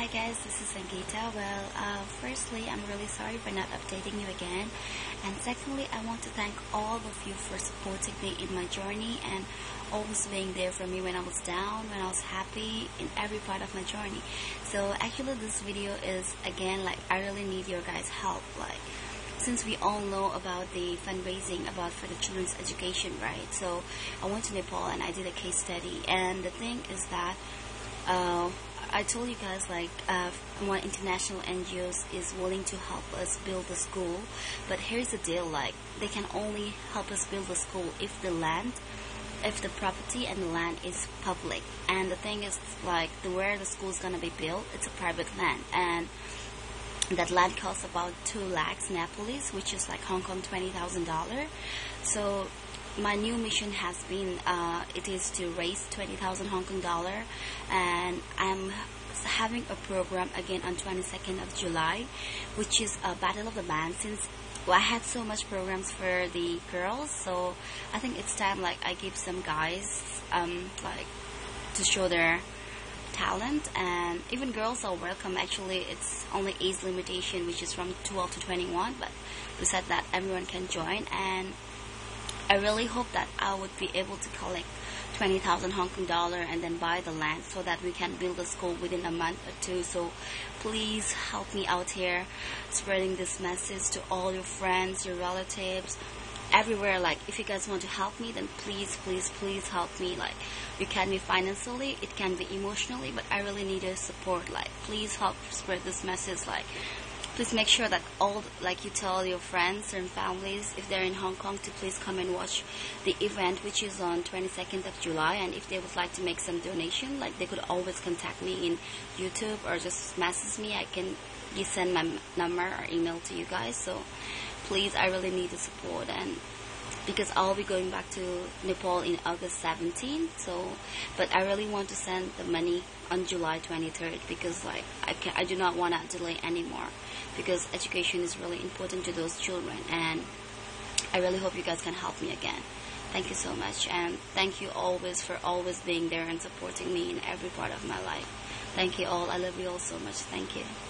Hi guys, this is Sangita. Well, firstly, I'm really sorry for not updating you again. And secondly, I want to thank all of you for supporting me in my journey and always being there for me when I was down, when I was happy, in every part of my journey. So actually this video is, again, like I really need your guys' help. Like, since we all know about the fundraising about for the children's education, right? So I went to Nepal and I did a case study. And the thing is that I told you guys, like, more international NGOs is willing to help us build the school, but here's the deal, like, they can only help us build the school if the land, if the property and the land is public. And the thing is, like, where the school is gonna be built, it's a private land, and that land costs about 2 lakhs Nepalese, which is like Hong Kong $20,000. So my new mission has been, it is to raise 20,000 Hong Kong dollar, and I'm having a program again on 22nd of July, which is a Battle of the Band. Since I had so much programs for the girls, so I think it's time, like, I give some guys like to show their talent, and even girls are welcome. Actually, it's only age limitation, which is from 12 to 21, but besides that, everyone can join. And I really hope that I would be able to collect 20,000 Hong Kong dollar and then buy the land so that we can build a school within a month or two. So please help me out here, spreading this message to all your friends, your relatives, everywhere. Like, if you guys want to help me, then please, please, please help me. Like, you can be financially, it can be emotionally, but I really need your support. Like, please help spread this message. Like, please make sure that all, like, you tell your friends and families if they're in Hong Kong to please come and watch the event, which is on 22nd of July. And if they would like to make some donation, like, they could always contact me in YouTube or just message me. I can send my number or email to you guys. So please, I really need the support, and because I'll be going back to Nepal in August 17th, so, but I really want to send the money on July 23rd because, like, I do not want to delay anymore, because education is really important to those children, and I really hope you guys can help me again. Thank you so much, and thank you always for always being there and supporting me in every part of my life. Thank you all. I love you all so much. Thank you.